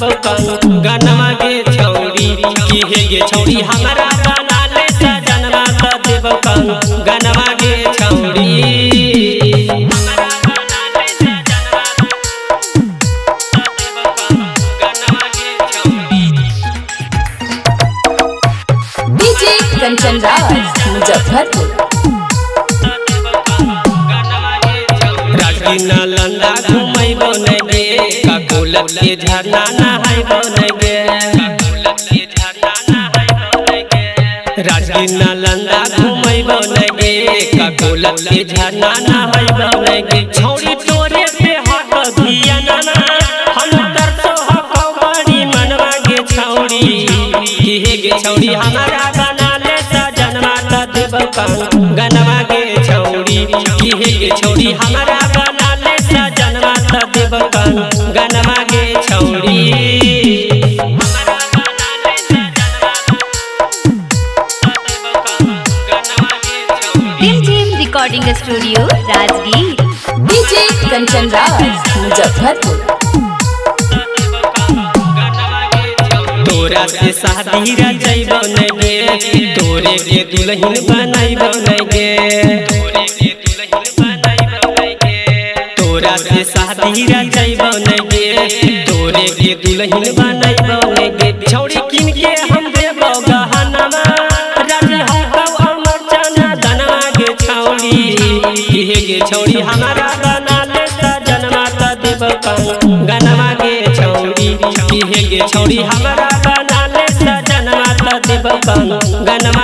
बताऊ गनमा के छौरी की हे ये छौरी हमारा बना ले सजनवा त देब कहू गनमा के छौरी। कंचन राज राजीना लंदा घुमाई बने गे काकुल के झरना नहाई बने गे राजीना लंदा घुमाई बने गे काकुल के झरना नहाई बने गे छोरी तोरे पे हाथ भिया नाना हम तर तो हको बड़ी मनवा गे छौरी की हे गे छौरी हमारा गनवा के छौरी की हे गे छौरी हमारा बना ले सजनवा त देब कहू गनवा के छौरी। Timtim recording studio Rajgir DJ Kanchan Raj Muzaffarpur. तोरा से शादी रजाई बने गे तोरे के दुल्हन बनाई बने गे तोरा से शादी रजाई बने गे तोरे के दुल्हन बनाई बने गे छौरी किन के हम देब गहनवा राजा हौ अमर चना धनवा के छौरी की हे गे छौरी हमारा बना ले सजनवा त देब कहू गनवा के छौरी की हे गे छौरी हमारा गनवा